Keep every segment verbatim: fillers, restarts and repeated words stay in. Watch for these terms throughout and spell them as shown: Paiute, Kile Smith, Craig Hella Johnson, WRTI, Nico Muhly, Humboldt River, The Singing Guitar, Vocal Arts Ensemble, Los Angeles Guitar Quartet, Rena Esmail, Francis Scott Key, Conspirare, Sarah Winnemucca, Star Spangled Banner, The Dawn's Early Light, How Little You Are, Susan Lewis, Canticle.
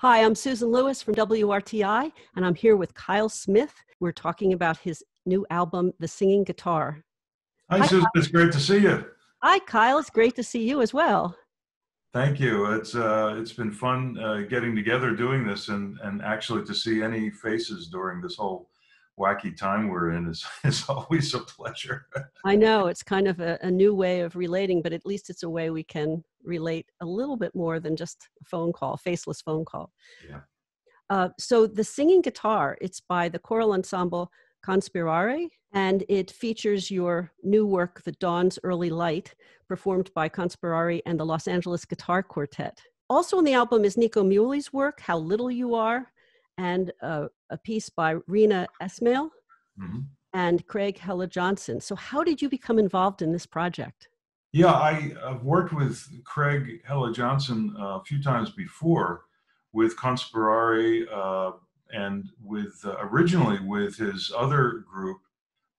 Hi, I'm Susan Lewis from W R T I, and I'm here with Kile Smith. We're talking about his new album, The Singing Guitar. Hi, Hi Susan. Kyle. It's great to see you. Hi, Kyle. It's great to see you as well. Thank you. It's, uh, it's been fun uh, getting together doing this, and, and actually to see any faces during this whole wacky time we're in is, is always a pleasure. I know. It's kind of a, a new way of relating, but at least it's a way we can relate a little bit more than just a phone call, faceless phone call. Yeah. Uh, so The Singing Guitar, it's by the choral ensemble Conspirare, and it features your new work, The Dawn's Early Light, performed by Conspirare and the Los Angeles Guitar Quartet. Also on the album is Nico Muhly's work, How Little You Are, and uh, a piece by Rena Esmail mm-hmm. and Craig Hella Johnson. So how did you become involved in this project? Yeah, I, I've worked with Craig Hella Johnson uh, a few times before with Conspirare uh, and with uh, originally with his other group,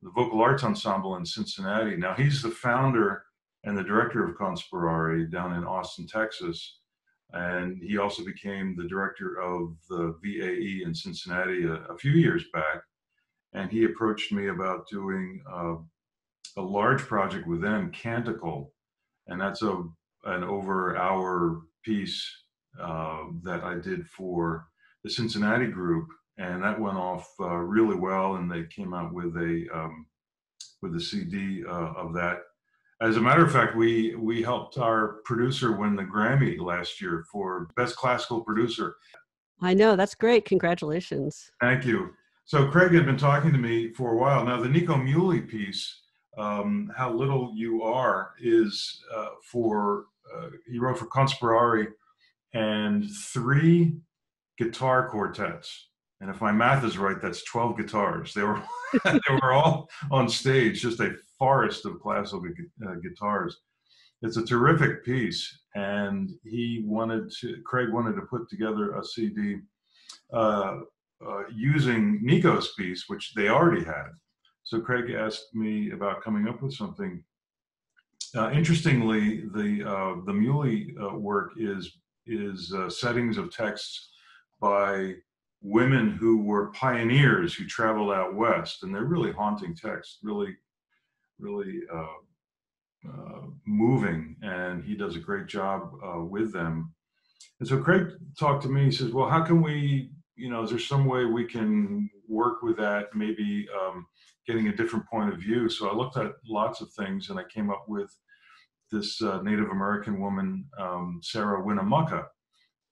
the Vocal Arts Ensemble in Cincinnati. Now, he's the founder and the director of Conspirare down in Austin, Texas. And he also became the director of the V A E in Cincinnati a, a few years back. And he approached me about doing uh, a large project with them, Canticle. And that's a, an over-hour piece uh, that I did for the Cincinnati group. And that went off uh, really well. And they came out with a, um, with a C D uh, of that. As a matter of fact, we, we helped our producer win the Grammy last year for Best Classical Producer. I know, that's great. Congratulations. Thank you. So Craig had been talking to me for a while. Now, the Nico Muhly piece, um, How Little You Are, is uh, for, uh, he wrote for Conspirare and three guitar quartets. And if my math is right, that's twelve guitars. They were, they were all on stage, just a forest of classical uh, guitars. It's a terrific piece, and he wanted to, Craig wanted to put together a C D uh, uh, using Nico's piece, which they already had. So Craig asked me about coming up with something. Uh, interestingly, the uh, the Muhly uh, work is is uh, settings of texts by women who were pioneers who traveled out west, and they're really haunting texts, really, really uh, uh, moving, and he does a great job uh, with them. And so Craig talked to me, he says, well, how can we, you know, is there some way we can work with that, maybe um, getting a different point of view? So I looked at lots of things, and I came up with this uh, Native American woman, um, Sarah Winnemucca,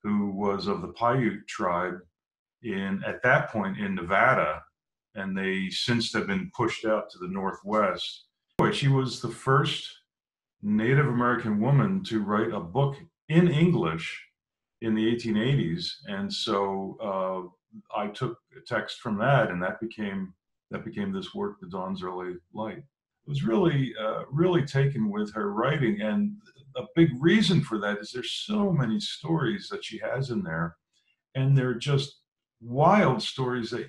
who was of the Paiute tribe, in at that point in Nevada, and they since have been pushed out to the Northwest. Boy, she was the first Native American woman to write a book in English in the eighteen eighties, and so uh, I took a text from that, and that became that became this work, The Dawn's Early Light. I was really uh, really taken with her writing, and a big reason for that is there's so many stories that she has in there, and they're just wild stories that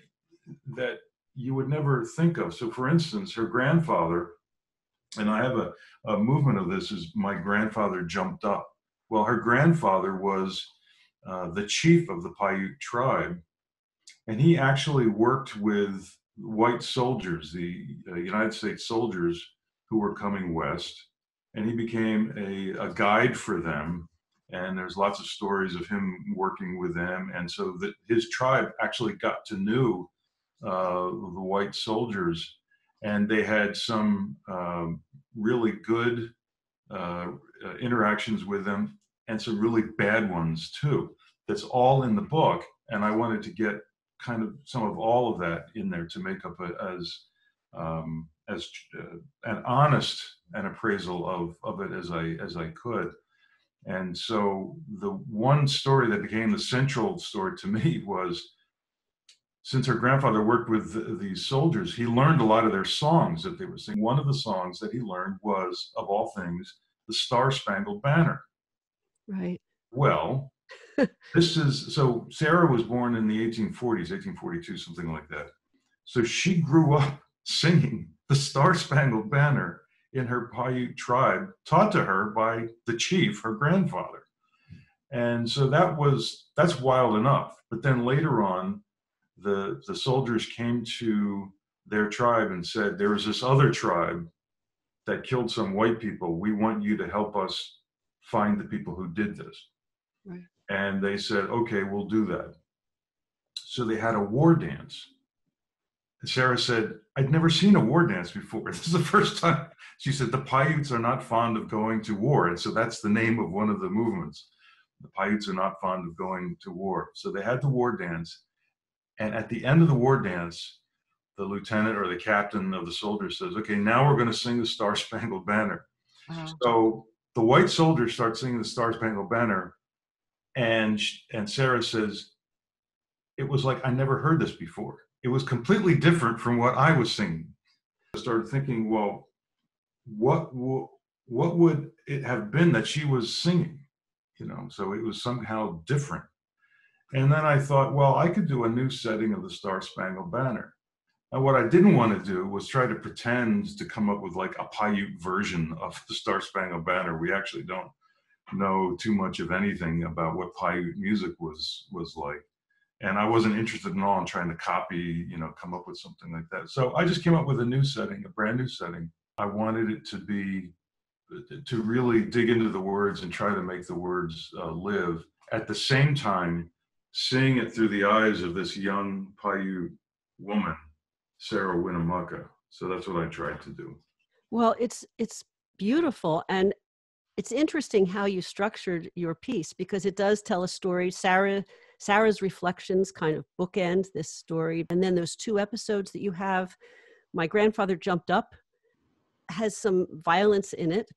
that you would never think of. So for instance, her grandfather, and I have a, a movement of this, is My Grandfather Jumped Up. Well, her grandfather was uh, the chief of the Paiute tribe, and he actually worked with white soldiers, the uh, United States soldiers who were coming west, and he became a, a guide for them. And there's lots of stories of him working with them. And so that his tribe actually got to know uh, the white soldiers, and they had some uh, really good uh, interactions with them and some really bad ones too. That's all in the book. And I wanted to get kind of some of all of that in there to make up a, as um, as uh, an honest an appraisal of, of it as I, as I could. And so the one story that became the central story to me was, since her grandfather worked with the, these soldiers, he learned a lot of their songs that they were singing. One of the songs that he learned was, of all things, the Star Spangled Banner. Right. Well, this is, so Sarah was born in the eighteen forties, eighteen forty-two, something like that. So she grew up singing the Star Spangled Banner in her Paiute tribe, taught to her by the chief, her grandfather. And so that was, that's wild enough. But then later on, the, the soldiers came to their tribe and said, there was this other tribe that killed some white people. We want you to help us find the people who did this. Right. And they said, okay, we'll do that. So they had a war dance. And Sarah said, I'd never seen a war dance before. This is the first time. She said, the Paiutes are not fond of going to war. And so that's the name of one of the movements. The Paiutes are not fond of going to war. So they had the war dance. And at the end of the war dance, the lieutenant or the captain of the soldiers says, okay, now we're going to sing the Star Spangled Banner. Wow. So the white soldiers start singing the Star Spangled Banner. And, and Sarah says, it was like, I never heard this before. It was completely different from what I was singing. I started thinking, well, what, what would it have been that she was singing? You know, so it was somehow different. And then I thought, well, I could do a new setting of the Star Spangled Banner. And what I didn't want to do was try to pretend to come up with like a Paiute version of the Star Spangled Banner. We actually don't know too much of anything about what Paiute music was, was like. And I wasn't interested at all in trying to copy, you know, come up with something like that. So I just came up with a new setting, a brand new setting. I wanted it to be, to really dig into the words and try to make the words uh, live. At the same time, seeing it through the eyes of this young Paiute woman, Sarah Winnemucca. So that's what I tried to do. Well, it's it's beautiful. And it's interesting how you structured your piece, because it does tell a story. Sarah... Sarah's reflections kind of bookend this story. And then those two episodes that you have, My Grandfather Jumped Up, has some violence in it.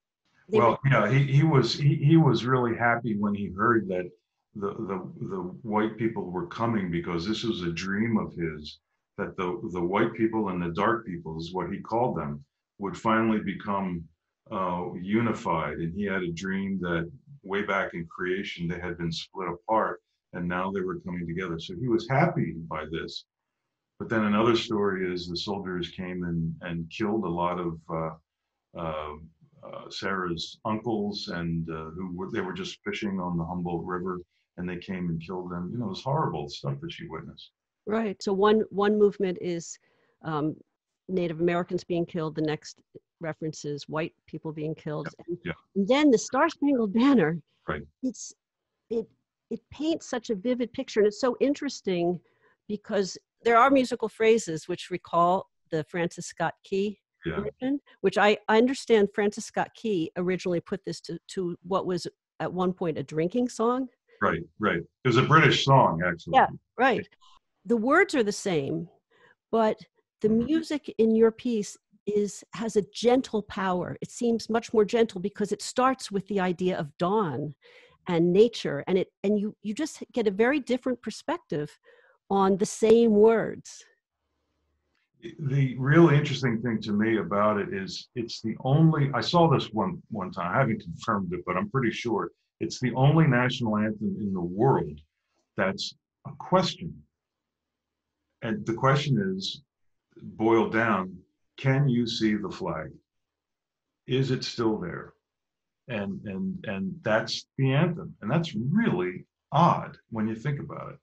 They well, were- yeah, he, he was he, he was really happy when he heard that the, the, the white people were coming, because this was a dream of his, that the, the white people and the dark people, is what he called them, would finally become uh, unified. And he had a dream that way back in creation, they had been split apart. And now they were coming together. So he was happy by this. But then another story is the soldiers came and, and killed a lot of uh, uh, uh, Sarah's uncles, and uh, who were, they were just fishing on the Humboldt River, and they came and killed them. You know, it was horrible stuff that she witnessed. Right. So one, one movement is um, Native Americans being killed. The next references white people being killed. Yeah. And, yeah. and then the Star Spangled Banner. Right. It's it. It paints such a vivid picture, and it's so interesting because there are musical phrases which recall the Francis Scott Key yeah. version, which I, I understand Francis Scott Key originally put this to, to what was at one point a drinking song. Right, right. It was a British song, actually. Yeah, right. The words are the same, but the music in your piece is has a gentle power. It seems much more gentle because it starts with the idea of dawn and nature, and it and you you just get a very different perspective on the same words. The really interesting thing to me about it is it's the only, I saw this one one time, I haven't confirmed it, but I'm pretty sure it's the only national anthem in the world that's a question. And the question is, boiled down, can you see the flag? Is it still there? And and and that's the anthem. And that's really odd when you think about it.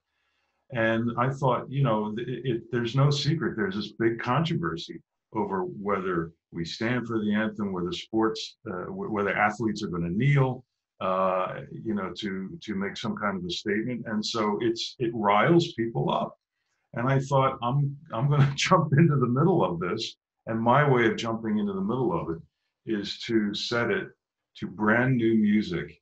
And I thought, you know, it, it, there's no secret. There's this big controversy over whether we stand for the anthem, whether sports, uh, whether athletes are going to kneel, uh, you know, to to make some kind of a statement. And so it's it riles people up. And I thought, I'm I'm going to jump into the middle of this. And my way of jumping into the middle of it is to set it to brand new music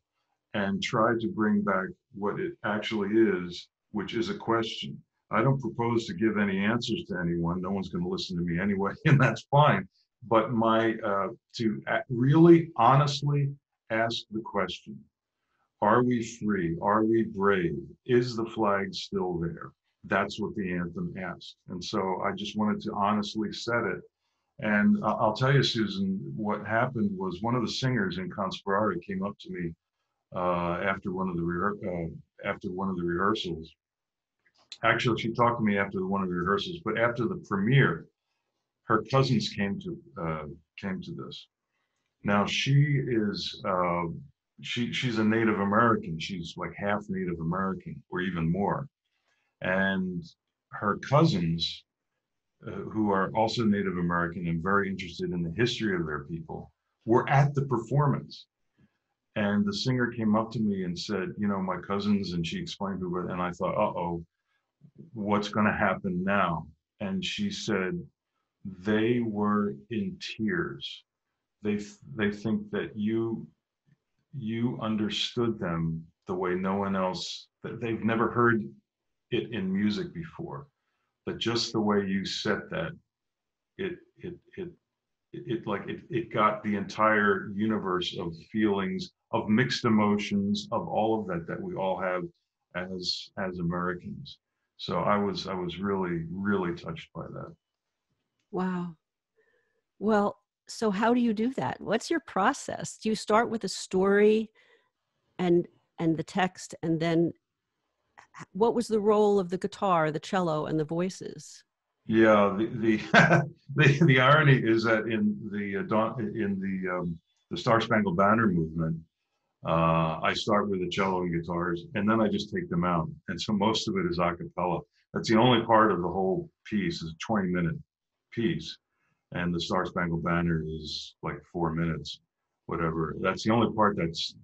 and try to bring back what it actually is, which is a question. I don't propose to give any answers to anyone. No one's going to listen to me anyway, and that's fine. But my uh, to really honestly ask the question, are we free? Are we brave? Is the flag still there? That's what the anthem asks. And so I just wanted to honestly set it. And I'll tell you, Susan, what happened was one of the singers in Conspirare came up to me uh, after one of the rehe- uh, after one of the rehearsals. Actually, she talked to me after one of the rehearsals, but after the premiere, her cousins came to uh, came to this. Now she is uh, she she's a Native American. She's like half Native American or even more. And her cousins, uh, who are also Native American and very interested in the history of their people, were at the performance. And the singer came up to me and said, you know, my cousins, and she explained who were, and I thought, uh-oh, what's going to happen now? And she said, they were in tears. They they think that you you understood them the way no one else, that they've never heard it in music before, but just the way you said that, it it it it, it like it it got the entire universe of feelings, of mixed emotions, of all of that that we all have as as Americans. So I was I was really really touched by that. Wow. Well, so how do you do that? What's your process? Do you start with a story and and the text, and then what was the role of the guitar, the cello, and the voices? Yeah, the the the, the irony is that in the uh, in the um, the Star Spangled Banner movement, uh, I start with the cello and guitars, and then I just take them out, and so most of it is a cappella. That's the only part of the whole piece is a twenty minute piece, and the Star Spangled Banner is like four minutes, whatever. That's the only part that's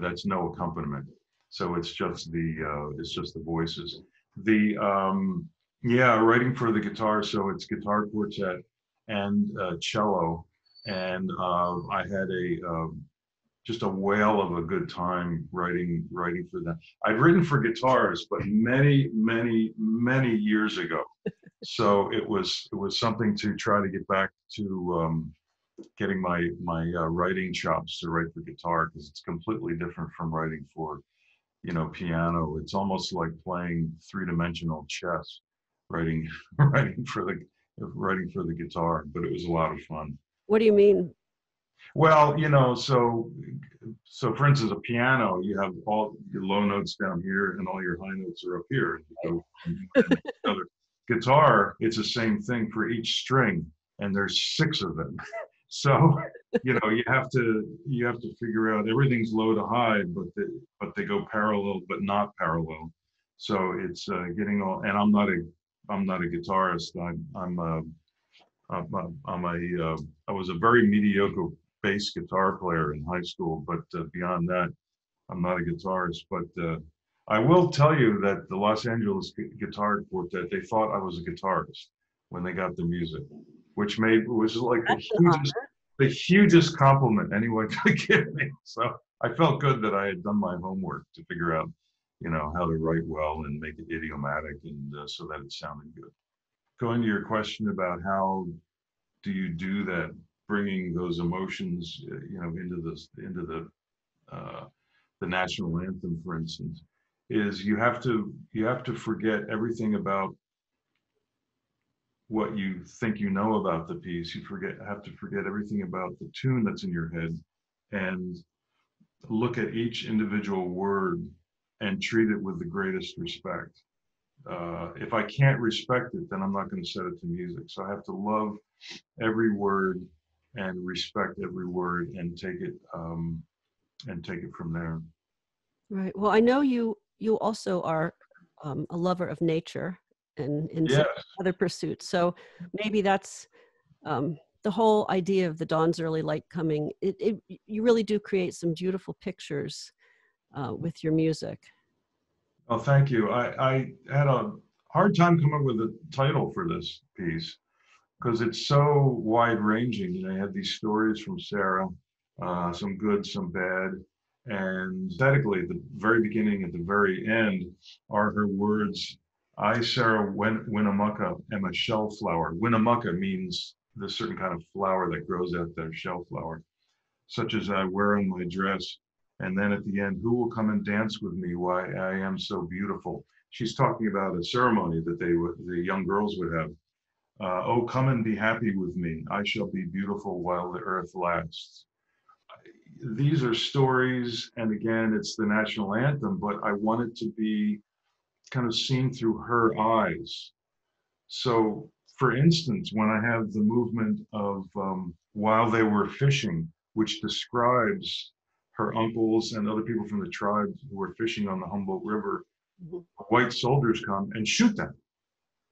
that's no accompaniment. So it's just the uh, it's just the voices. The um, yeah, writing for the guitar. So it's guitar quartet and uh, cello, and uh, I had a uh, just a whale of a good time writing writing for that. I'd written for guitars, but many many many years ago. So it was it was something to try to get back to um, getting my my uh, writing chops to write for guitar, because it's completely different from writing for, you know, piano. It's almost like playing three-dimensional chess, writing, writing for the, writing for the guitar, but it was a lot of fun. What do you mean? Well, you know, so, so for instance, a piano, you have all your low notes down here and all your high notes are up here. You know, guitar, it's the same thing for each string, and there's six of them. So, you know, you have to you have to figure out everything's low to high, but they, but they go parallel, but not parallel. So it's uh, getting all. And I'm not a I'm not a guitarist. I'm I'm a, I'm a, I'm a uh, I was a very mediocre bass guitar player in high school, but uh, beyond that, I'm not a guitarist. But uh, I will tell you that the Los Angeles Guitar Quartet, they thought I was a guitarist when they got the music, which made was like the hugest, the hugest compliment anyone could give me. So I felt good that I had done my homework to figure out, you know, how to write well and make it idiomatic, and uh, so that it sounded good. Going to your question about how do you do that, bringing those emotions, uh, you know, into this, into the uh, the national anthem, for instance, is you have to you have to forget everything about what you think you know about the piece. You forget have to forget everything about the tune that's in your head, and look at each individual word and treat it with the greatest respect. Uh, if I can't respect it, then I'm not going to set it to music. So I have to love every word and respect every word, and take it um, and take it from there. Right. Well, I know you you also are um, a lover of nature and in yes. other pursuits. So maybe that's um, the whole idea of the Dawn's Early Light coming. It, it, you really do create some beautiful pictures uh, with your music. Oh, thank you. I, I had a hard time coming up with a title for this piece because it's so wide-ranging. You know, I had these stories from Sarah, uh, some good, some bad. And aesthetically, at the very beginning, at the very end, are her words, I, Sarah Winnemucca, am a shell flower. Winnemucca means the certain kind of flower that grows out there, shell flower, such as I wear on my dress. And then at the end, who will come and dance with me? Why I am so beautiful. She's talking about a ceremony that they would, the young girls would have. Uh, oh, come and be happy with me. I shall be beautiful while the earth lasts. These are stories. And again, it's the national anthem, but I want it to be kind of seen through her eyes. So, for instance, when I have the movement of um, While They Were Fishing, which describes her uncles and other people from the tribe who were fishing on the Humboldt River, mm-hmm. white soldiers come and shoot them,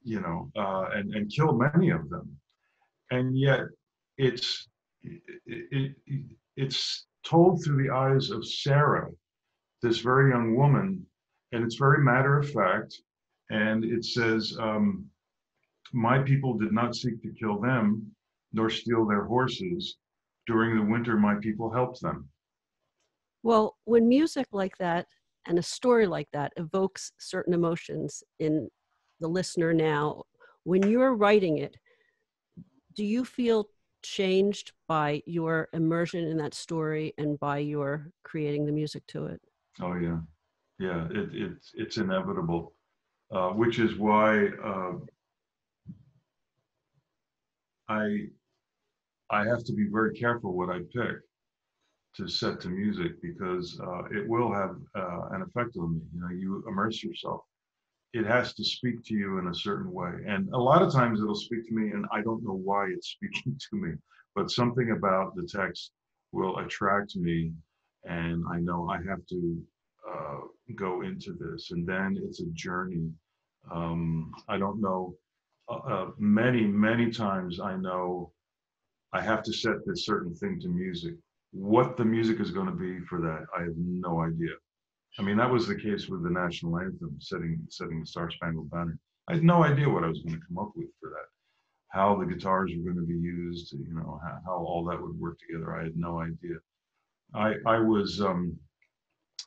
you know, uh, and, and kill many of them. And yet it's, it, it, it, it's told through the eyes of Sarah, this very young woman, and it's very matter of fact. And it says, um, my people did not seek to kill them, nor steal their horses. During the winter, my people helped them. Well, when music like that and a story like that evokes certain emotions in the listener now, when you're writing it, do you feel changed by your immersion in that story and by your creating the music to it? Oh, yeah. Yeah, it, it, it's inevitable, uh, which is why uh, I, I have to be very careful what I pick to set to music, because uh, it will have uh, an effect on me. You know, you immerse yourself. It has to speak to you in a certain way. And a lot of times it'll speak to me and I don't know why it's speaking to me, but something about the text will attract me and I know I have to uh, go into this. And then it's a journey. Um, I don't know, uh, many, many times I know I have to set this certain thing to music. What the music is going to be for that, I have no idea. I mean, that was the case with the national anthem, setting setting the Star Spangled Banner. I had no idea what I was going to come up with for that, how the guitars were going to be used, you know, how, how all that would work together. I had no idea. I I was um,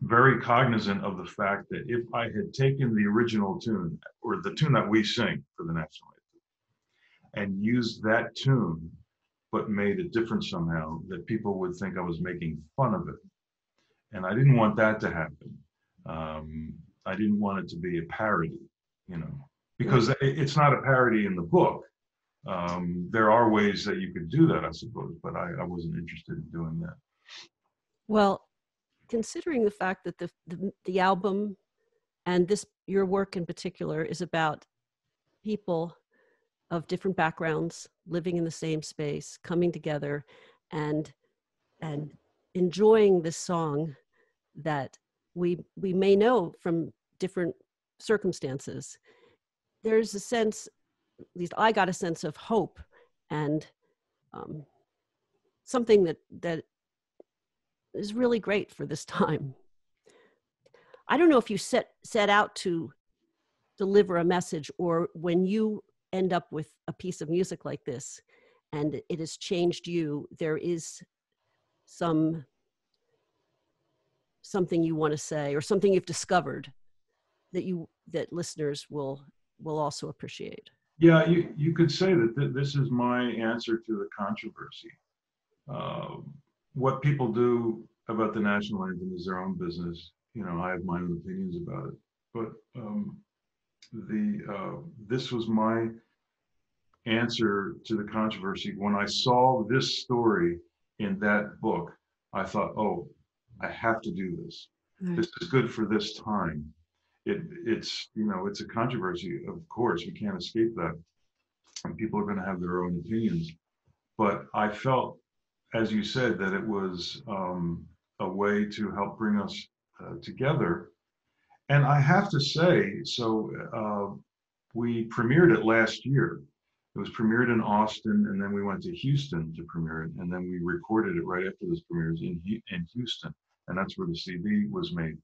very cognizant of the fact that if I had taken the original tune, or the tune that we sing for the national anthem, and used that tune, but made it different somehow, that people would think I was making fun of it. And I didn't want that to happen. Um, I didn't want it to be a parody, you know, because it's not a parody in the book. Um, there are ways that you could do that, I suppose, but I, I wasn't interested in doing that. Well, considering the fact that the, the, the album and this, your work in particular, is about people of different backgrounds living in the same space, coming together and, and, enjoying this song that we we may know from different circumstances, there's a sense, at least I got a sense of hope and um, something that that is really great for this time. I don't know if you set set out to deliver a message, or when you end up with a piece of music like this and it has changed you, there is some something you want to say, or something you've discovered that you that listeners will will also appreciate. Yeah, you you could say that th this is my answer to the controversy. Uh, what people do about the national anthem is their own business. You know, I have my own opinions about it, but um, the uh, this was my answer to the controversy. When I saw this story in that book, I thought, oh, I have to do this. Right. This is good for this time. It, it's, you know, it's a controversy, of course, we can't escape that. And people are gonna have their own opinions. But I felt, as you said, that it was um, a way to help bring us uh, together. And I have to say, so uh, we premiered it last year. It was premiered in Austin, and then we went to Houston to premiere it, and then we recorded it right after those premieres in in Houston, and that's where the C D was made.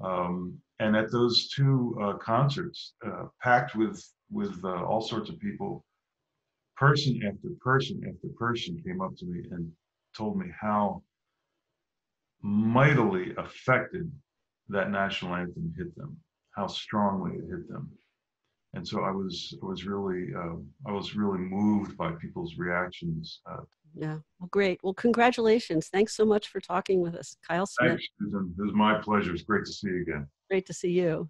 Um, and at those two uh, concerts, uh, packed with with uh, all sorts of people, person after person after person came up to me and told me how mightily affected that national anthem hit them, how strongly it hit them. And so I was, I was really, uh, I was really moved by people's reactions. Uh, yeah, well, great. Well, congratulations. Thanks so much for talking with us, Kile Smith. Thanks, Susan. It was my pleasure. It's great to see you again. Great to see you.